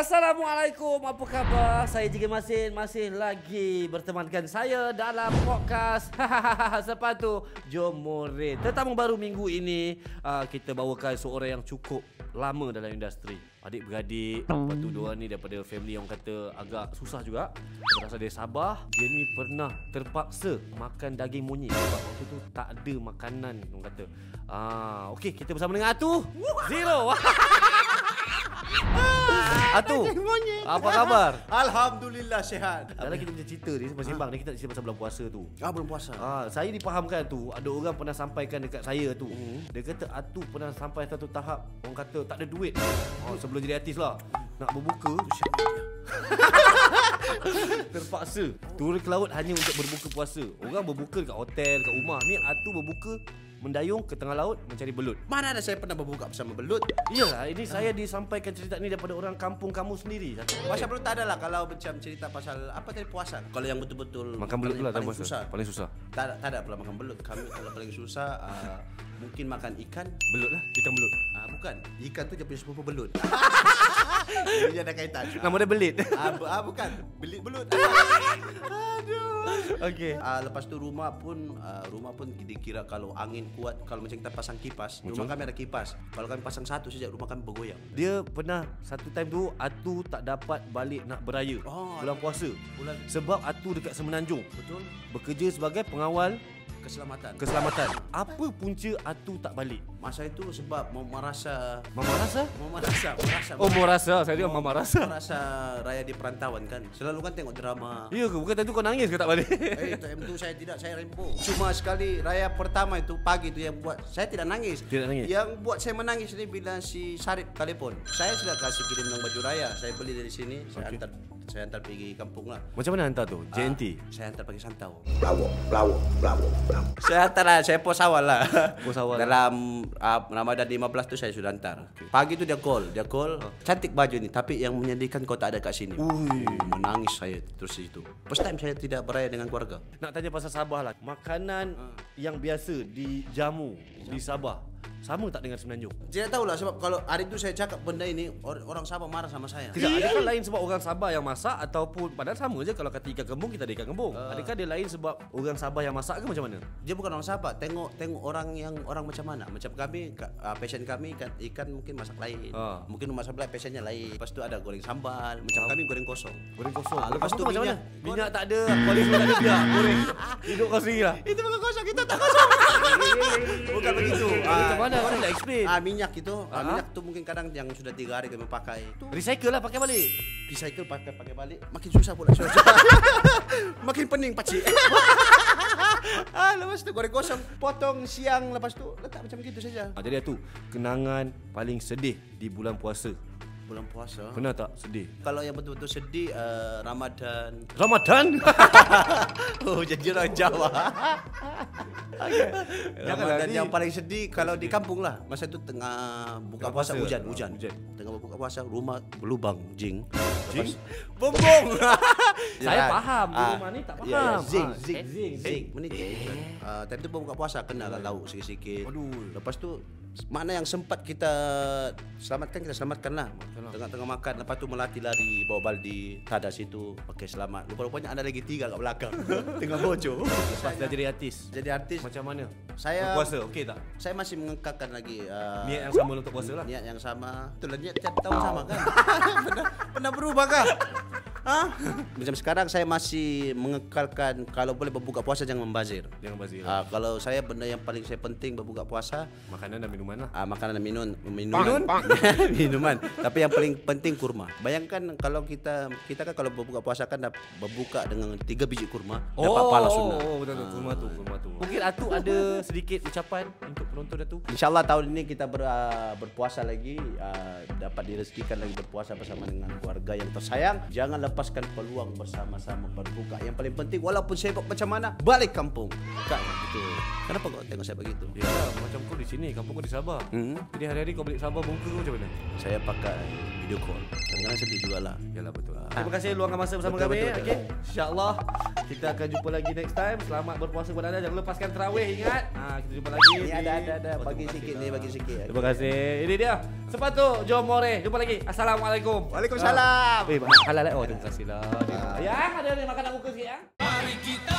Assalamualaikum, apa khabar? Saya Jikin Masin, masih lagi bertemankan saya dalam podcast Sepatu Jomurid. Tetamu baru minggu ini, kita bawakan seorang yang cukup lama dalam industri. Adik-beradik, lepas tu diorang ni daripada family yang kata agak susah juga. Berasal dari Sabah, dia ni pernah terpaksa makan daging monyet sebab waktu tu tak ada makanan, orang kata. Okey, kita bersama dengan Atu Zero. Atu, apa khabar? Alhamdulillah sihat. Dalam kita punya cerita ni semasa sembang ni kita nak cerita pasal bulan puasa tu. Bulan puasa. Saya dipahamkan tu, ada orang pernah sampaikan dekat saya tu. Dia kata Atu pernah sampai satu tahap orang kata tak ada duit. Sebelum jadi artis lah. Nak berbuka tu siap. Terpaksa turun ke laut hanya untuk berbuka puasa. Orang berbuka dekat hotel, dekat rumah. Ni Atu berbuka mendayung ke tengah laut mencari belut. Mana ada saya pernah berbuka bersama belut? Iyalah, ini saya disampaikan cerita ni daripada orang kampung kamu sendiri. Pasal belut tak adalah kalau macam cerita pasal apa tadi puasa. Kalau yang betul-betul makan belut pula paling susah. Paling susah. Tak ada pula makan belut. Kami kalau paling susah mungkin makan ikan. Belut lah, ikan belut. Bukan, ikan tu dia punya sepupu belut. Dia ada kaitan. Nama dia belit. Bukan, belit belut. Aduh. Okey. Lepas tu rumah pun dikira kalau angin kuat, kalau macam kita pasang kipas, rumah kami ada kipas. Kalau kami pasang satu saja rumah kami bergoyang. Dia pernah satu time tu Atu tak dapat balik nak beraya. Bulan puasa. Sebab Atu dekat Semenanjung. Betul. Bekerja sebagai pengawal Keselamatan. Apa punca Atu tak balik? Masa itu sebab Mama rasa. Saya dia Mama rasa. Mama rasa Raya di perantauan kan. Selalu kan tengok drama. Ya ke? Bukan tentu kau nangis ke tak balik? Time tu saya tidak, saya rempo. Cuma sekali Raya pertama itu pagi tu yang buat saya tidak nangis. Yang buat saya menangis ni bila si Sharif telefon. Saya sudah kasih kirim dengan baju Raya. Saya beli dari sini, saya hantar pergi kampung lah. Macam mana hantar tu? JNT. Saya hantar pergi Santau. Blawok. Saya hantar lah, saya pos awal lah. Dalam Ramadan 15 tu saya sudah hantar. Pagi tu dia call. Cantik baju ni, tapi yang menyedihkan kau tak ada kat sini. Menangis saya terus situ. First time saya tidak beraya dengan keluarga. Nak tanya pasal Sabah lah. Makanan yang biasa dijamu di Sabah sama tak dengan Semenanjung? Saya tak tahulah sebab kalau hari tu saya cakap benda ini orang Sabah marah sama saya. Tidak, adakah lain sebab orang Sabah yang masak ataupun padahal sama je kalau kata ikan kembung kita ada ikan kembung. Adakah dia lain sebab orang Sabah yang masak ke macam mana? Dia bukan orang Sabah, tengok orang macam mana. Macam kami passion kami ikan mungkin masak lain. Mungkin rumah sebelah passionnya lain. Lepas tu ada goreng sambal, macam kami goreng kosong. Goreng kosong. Lepas tu macam mana? Minyak tak ada, kuali tak ada dia. Goreng. Hidup kau sendirilah. Itu bukan kosong, kita tak kosong. Bukan begitu. Mana nak explain? Minyak itu, minyak tu mungkin kadang yang sudah 3 hari kami pakai. Recycle lah, pakai balik. Recycle pakai balik, makin susah pula. Makin pening pakcik. Lepas tu goreng kosong, potong siang, lepas tu letak macam gitu saja. Jadi tu kenangan paling sedih di bulan puasa. Bulan puasa. Pernah tak sedih? Kalau yang betul-betul sedih Ramadan. Oh, jadi orang Jawa. Okay. Ramadan yang paling sedih kalau di kampung lah. Masa tu tengah buka puasa hujan. Tengah buka puasa rumah berlubang jing. Bumbung. Saya faham rumah ni tak faham. Zing. Tapi tu buka puasa kena lah lauk sikit-sikit. Lepas tu mana yang sempat kita selamatkan, kita selamatkanlah. Tengah-tengah makan, lepas tu melatih lari, bawa baldi, tadas itu, pakai selamat. Rupa-rupanya ada lagi 3 kat belakang. Tengah bocor. Lepas dah jadi artis. Macam mana? Saya puasa, okey tak? Saya masih mengekakkan lagi niat yang sama untuk puasa lah. Niat yang sama. Betul lah, niat tiap tahun sama kan? Pernah berubah kah? Macam sekarang saya masih mengekalkan kalau boleh berbuka puasa jangan membazir. Kalau saya benda yang paling saya penting berbuka puasa makanan dan minuman lah. Makanan dan minuman. Tapi yang paling penting kurma. Bayangkan kalau kita kan kalau berbuka puasa kan berbuka dengan 3 biji kurma dapat pahala sunnah. Betul. Kurma tu. Mungkin Atu ada sedikit ucapan untuk penonton Atu. Insyaallah tahun ini kita berpuasa lagi, dapat direzekikan lagi berpuasa bersama dengan keluarga yang tersayang. Jangan lepaskan peluang bersama-sama berbuka. Yang paling penting walaupun sibuk macam mana, balik kampung. Kak gitu. Kenapa kau tengok saya begitu? Ya, macam kau di sini, kampung kau di Sabah. Jadi hari-hari kau balik Sabah bungkus kau macam mana? Saya pakai video call. Jangan sedih jugalah. Yalah betul. Terima kasih luangkan masa bersama kami. Okey. Insya-Allah kita akan jumpa lagi next time. Selamat berpuasa kepada anda. Jangan lepaskan tarawih, ingat. Nah, kita jumpa lagi. Ini ada bagi sikit nih, bagi sikit. Terima kasih. Ini dia. Sepatu Jomore. Jumpa lagi. Assalamualaikum. Waalaikumsalam. Halal. Oh, terima kasih lah. Ya, ada nih makan aku sikit ya. Mari kita